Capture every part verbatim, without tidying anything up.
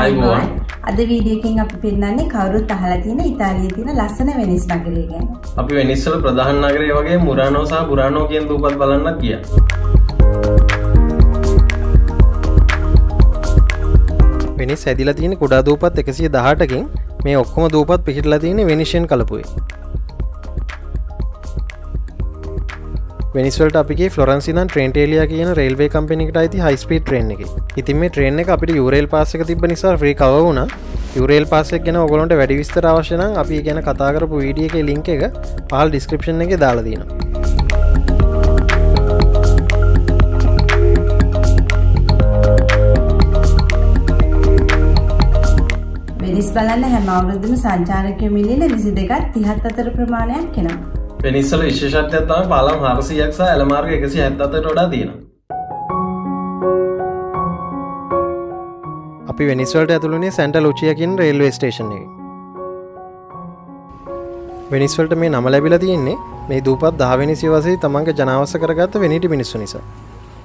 අයිබෝන් අද වීඩියෝ එකකින් අපි පෙන්නන්නේ කවුරුත් අහලා තියෙන ඉතාලියේ තියෙන ලස්සන වෙනිස් නගරය ගැන. අපි වෙනිස් වල ප්‍රධාන නගරය වගේ මුරානෝ සහ බුරානෝ කියන දූපත් බලන්න ගියා. වෙනිස් ඇදිලා තියෙන කුඩා දූපත් එකසිය දහඅටකින් මේ ඔක්කොම දූපත් පිහිටලා තියෙන්නේ වෙනිෂියන් කලපුවේ. වෙනිස්වලට අපි ගියේ ෆ්ලොරන්ස් ඉඳන් ට්‍රෙන්ටේලියා කියන රේල්වේ කම්පැනිකට අයිති හයි ස්පීඩ් ට්‍රේන් එකේ. ඉතින් මේ ට්‍රේන් එක අපිට යූරේල් පාස් එක තිබ්බ නිසා ෆ්‍රී කවර් වුණා. යූරේල් පාස් එක ගැන ඔයගොල්ලන්ට වැඩි විස්තර අවශ්‍ය නම් අපි ඒ ගැන කතා කරපු වීඩියෝ එකේ ලින්ක් එක පහල ඩිස්ක්‍රිප්ෂන් එකේ දාලා දෙනවා. වෙනිස් බලන්න හැම අවුරුද්දම සංචාරකයෝ මිලියන විසිදෙකක් තිහක් අතර ප්‍රමාණයක් එනවා. වෙනිස්වල විශේෂත්වයක් තමයි පාලම් හාරසියයක් සහ ඇලමාර්ග එකසිය හැත්තෑවට වඩා තියෙනවා. අපි වෙනිස් වලට ඇතුළු වුණේ සැන්ටා ලුචියා කියන රේල්වේ ස්ටේෂන් එකේ. වෙනිස් වලට මේ නම ලැබිලා තියෙන්නේ මේ දූපත් දහවෙනි සියවසේ තමන්ගේ ජනාවාස කරගත්ත වෙනීටි මිනිස්සු නිසා.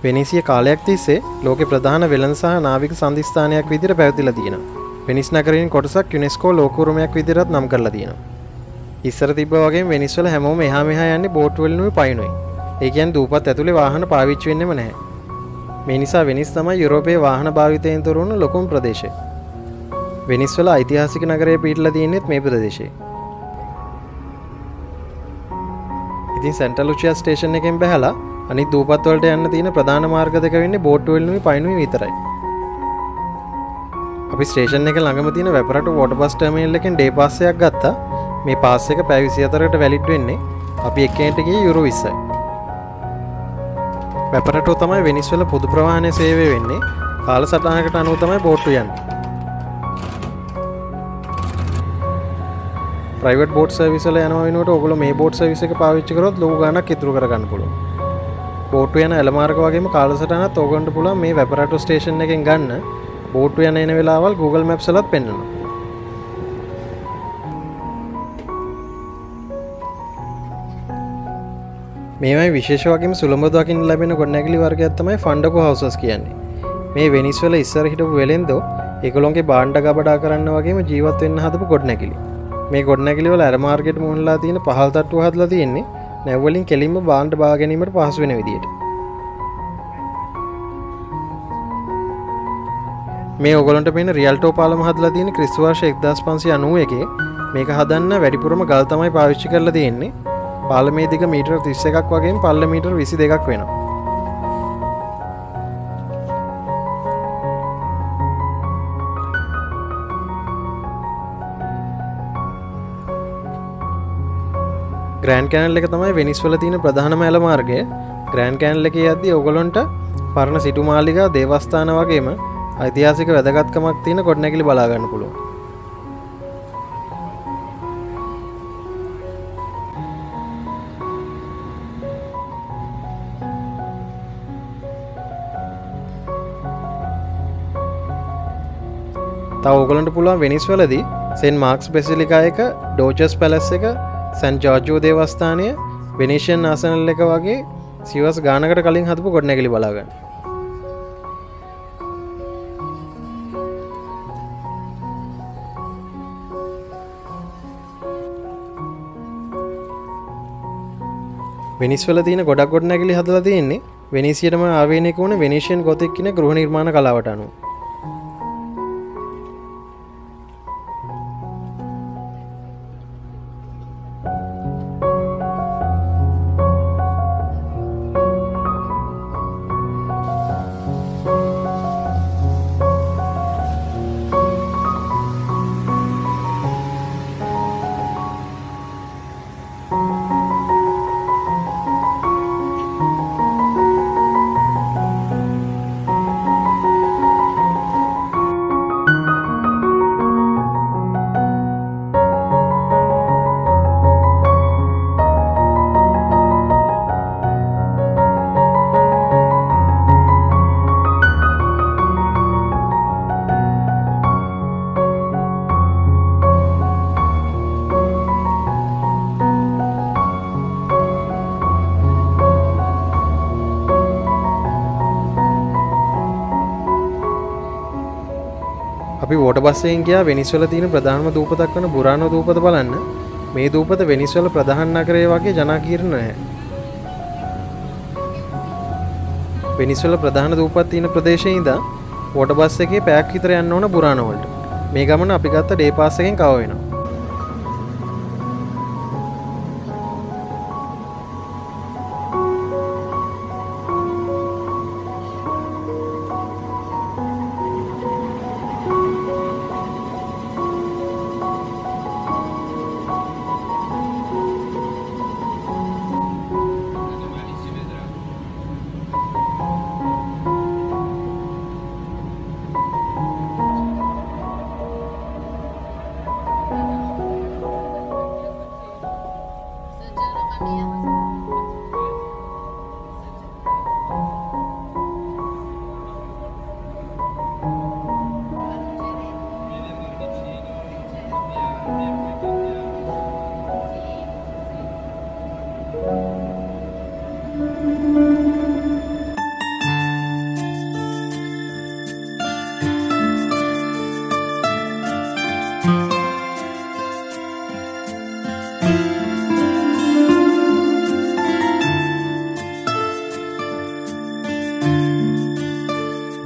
වෙනීසිය කාලයක් තිස්සේ ලෝකේ ප්‍රධාන වෙළඳ සහ නාවික සංදිස්ථානයක් විදිහට පැවතිලා තියෙනවා. වෙනිස් නගරයෙන් කොටසක් යුනෙස්කෝ ලෝක උරුමයක් විදිහටත් නම් කරලා තියෙනවා. ඉස්සර තිබ්බ වගේ වෙනිස්වල හැමෝම එහා මෙහා යන්නේ බෝට් වලිනුයි පයින්නුයි. ඒ කියන්නේ දූපත් ඇතුලේ වාහන පාවිච්චි වෙන්නෙම නැහැ. මේ නිසා වෙනිස් තමයි යුරෝපයේ වාහන භාවිතයෙන් තොර වුණු ලොකුම ප්‍රදේශය. වෙනිස්වල ඓතිහාසික නගරයේ පිහිටලා තියෙනෙත් මේ ප්‍රදේශයේ. ඉතින් සැන්ටා ලුචියා ස්ටේෂන් එකෙන් බැහැලා අනිත් දූපත් වලට යන්න තියෙන ප්‍රධාන මාර්ග දෙක වෙන්නේ බෝට් වලිනුයි පයින්නුයි විතරයි. අපි ස්ටේෂන් එක ළඟම තියෙන වැපරටෝ වෝටර් බස් ටර්මිනල් එකෙන් ඩේ පාස් එකක් ගත්තා. මේ පාස් එක පැය විසිහතරකට වැලිඩ් වෙන්නේ. අපි එක්කෙනෙක්ට ගියේ යුරෝ විස්සයි. වැපරටෝ තමයි වෙනිස් වල පොදු ප්‍රවාහන සේවය වෙන්නේ. කාලසටහනකට අනුව තමයි බෝට්ටු යන්නේ. ප්‍රයිවට් බෝට් සර්විස් වල යනවා වෙනුවට ඔයගොල්ලෝ මේ බෝට් සර්විස් එක පාවිච්චි කරොත් ලොකු ගාණක් ඉතුරු කරගන්න පුළුවන්. බෝට්ටු යන ඇලමාර්ග වගේම කාලසටහනත් ඕගොල්ලන්ට පුළුවන් මේ වැපරටෝ ස්ටේෂන් එකෙන් ගන්න. බෝට්ටු යන එන වෙලාවල් Google Maps වලත් පෙන්වනවා. මේවයි විශේෂ වගේම සුළඟ දකින්න ලැබෙන ගොඩනැගිලි වර්ගයක් තමයි ෆන්ඩකෝ හවුසස් කියන්නේ. මේ වෙනිස් වල ඉස්සර හිටපු වෙළෙන්දෝ ඒගොල්ලෝගේ බාණ්ඩ ගබඩා කරන්න වගේම ජීවත් වෙන්න හදපු ගොඩනැගිලි. මේ ගොඩනැගිලි වල අර මාර්කට් මුහුණලා තියෙන පහල් තට්ටුව හදලා තියෙන්නේ නැව් වලින් කෙලින්ම බාණ්ඩ බා ගැනීමට පහසු වෙන විදියට. මේ ඕගොල්ලන්ට පේන රියල්ටෝ පාලම හදලා තියෙන ක්‍රිස්තු වර්ෂ එක්දහස් පන්සිය අනූ එකේ මේක හදන්න වැඩිපුරම ගල් තමයි පාවිච්චි කරලා තියෙන්නේ. පාලමේ දිග මීටර් තිස් එකක් වගේ පල්ල මීටර් විසි දෙකක් වෙනවා. ග්‍රෑන්ඩ් කැනල් එක තමයි වෙනිස් වල තියෙන ප්‍රධානම ඇල මාර්ගය. ග්‍රෑන්ඩ් කැනල් එකේ යද්දී ඔයගොල්ලන්ට පරණ සිටු මාලිගා දේවස්ථාන වගේම ඓතිහාසික වැදගත්කමක් තියෙන ගොඩනැගිලි බලා ගන්න පුළුවන්. තව ඕගොල්ලන්ට පුළුවන් වෙනිස් වලදී සෙන්ට් මාක්ස් බැසිලිකා එක, ඩෝජස් පැලස් එක, සැන් ජෝර්ජෝ දේවස්ථානය, වෙනීෂියන් ආසනල් එක වගේ සිවස් ගානකට කලින් හදපු ගොඩනැගිලි බලා ගන්න. වෙනිස් වල තියෙන ගොඩක් ගොඩනැගිලි හදලා තියෙන්නේ වෙනීසියටම ආවේනික වුණ වෙනීෂියන් ගොතික් කියන ගෘහ නිර්මාණ කලාවට අනුව. අපි වෝටර් බස්යෙන් ගියා වෙනිස් වල තියෙන ප්‍රධානම දූපතක් වන බුරානෝ දූපත බලන්න. මේ දූපත වෙනිස් වල ප්‍රධාන නගරය වගේ ජනකීර්ණ නැහැ. වෙනිස් වල ප්‍රධාන දූපත් තියෙන ප්‍රදේශයේ ඉඳන් වෝටර් බස් එකේ පැයක් විතර යන්න ඕන බුරානෝ වලට. මේ ගමන අපි ගත්ත ඩේ පාස් එකෙන් කව වෙනවා.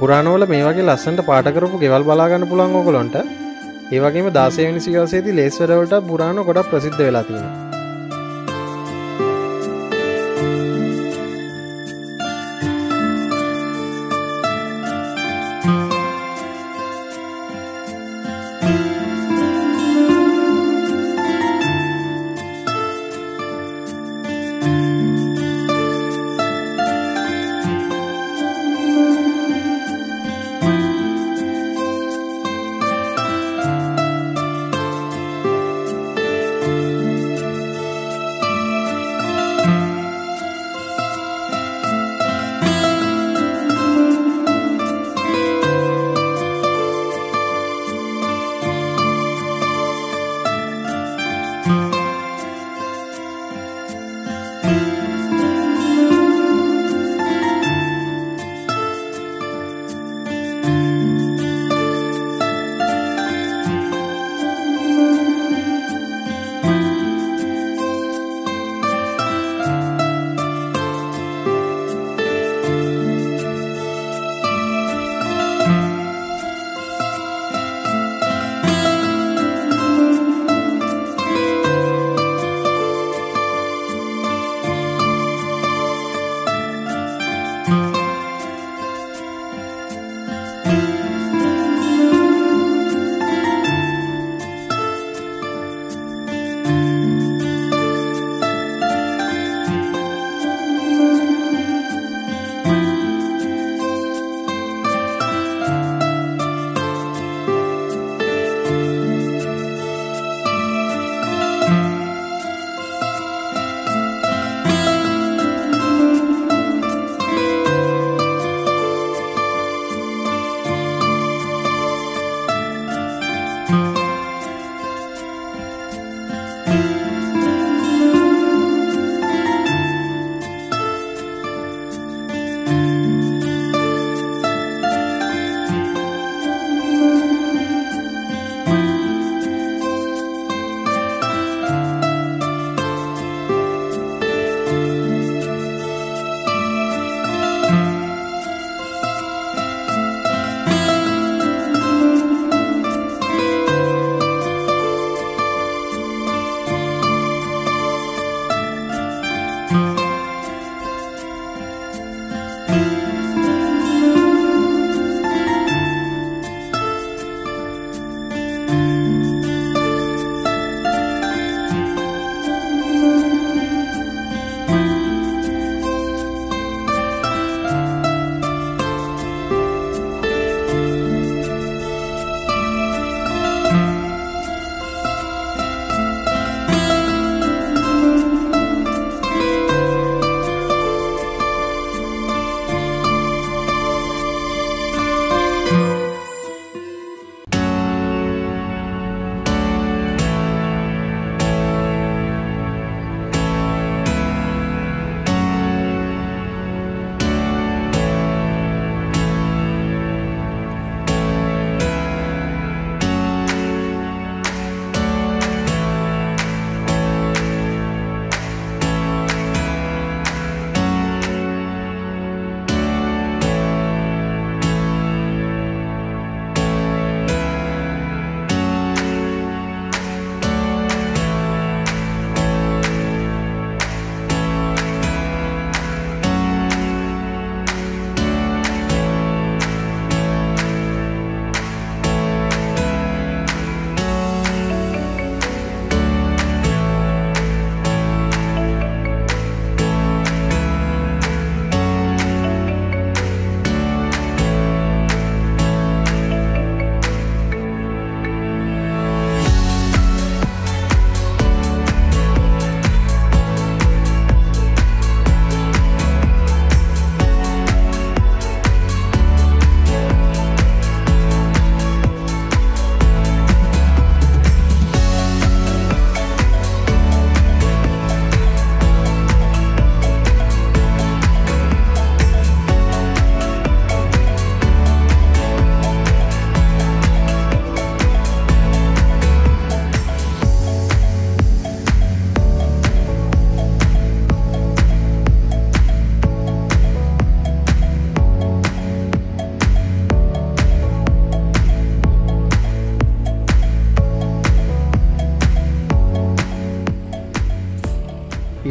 පුරාණවල මේ වගේ ලස්සනට පාට කරපු ගෙවල් බලා ගන්න පුළුවන් ඕගොල්ලන්ට. ඒ වගේම දාසය වෙනි සියවසේදී ලේස් වැඩ වලට පුරාණෝ ගොඩක් ප්‍රසිද්ධ වෙලා තියෙනවා.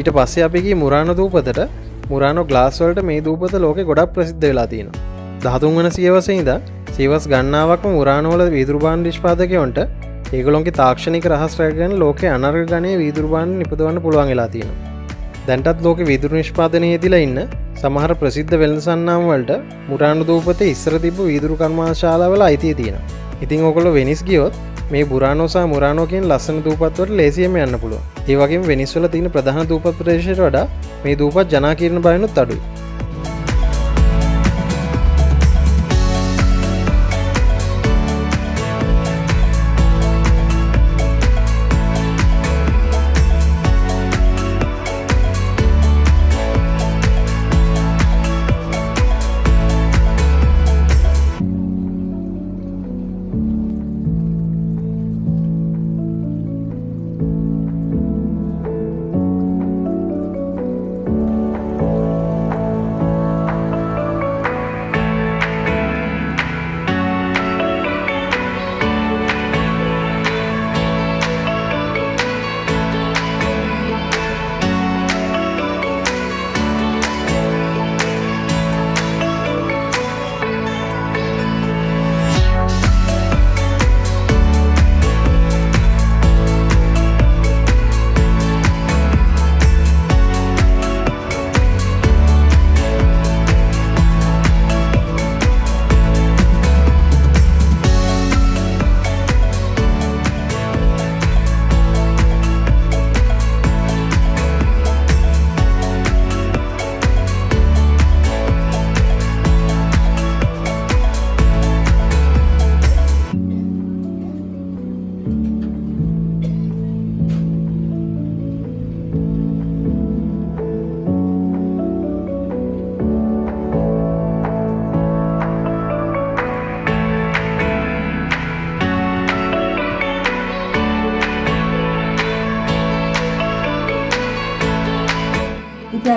ඊට පස්සේ අපි ගියේ මුරානෝ දූපතට. මුරානෝ ග්ලාස් වලට මේ දූපත ලෝකේ ගොඩක් ප්‍රසිද්ධ වෙලා තියෙනවා. දහතුන් වෙනි සියවසේ ඉඳන් සියවස් ගණනාවක්ම මුරානෝ වල වීදුරු භාණ්ඩ නිෂ්පාදකයන්ට ඒගොල්ලන්ගේ තාක්ෂණික රහස් රැකගෙන ලෝකේ අනර්ග ගණයේ වීදුරු භාණ්ඩ නිපදවන්න පුළුවන් වෙලා තියෙනවා. දැන්ටත් ලෝකේ වීදුරු නිෂ්පාදනයේදීලා ඉන්න සමහර ප්‍රසිද්ධ වෙළඳසන්නාම් වලට මුරානෝ දූපතේ ඉස්සර තිබ්බ වීදුරු කර්මාශාලාවල අයිතිය තියෙනවා. ඉතින් ඔයගොල්ලෝ වෙනිස් ගියොත් මේ බුරානෝ සහ මුරානෝ කියන ලස්සන දූපත් වලට ලේසියෙන්ම යන්න පුළුවන්. ඒ වගේම වෙනිස් වල තියෙන ප්‍රධාන දූපත් ප්‍රදේශයට වඩා මේ දූපත් ජනාකීර්ණ බලනොත් අඩුයි.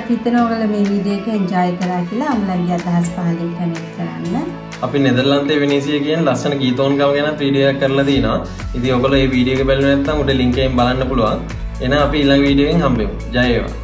हितनोगले में वीडियो के एंजॉय करा කියලා අම්ලන් යතහස් පහලින් කනෙක්ට් කරන්න. අපි නෙදර්ලන්තේ වෙනීසිය කියන ලස්සන ගීතෝන්ගම ගැන වීඩියෝ එකක් කරලා දිනවා. ඉතින් ඔයගොල්ලෝ මේ වීඩියෝ එක බලුවේ නැත්නම් උඩ ලින්ක් එකෙන් බලන්න පුළුවන්. එහෙනම් අපි ඊළඟ වීඩියෝ එකෙන් හම්බෙමු. ජය වේවා.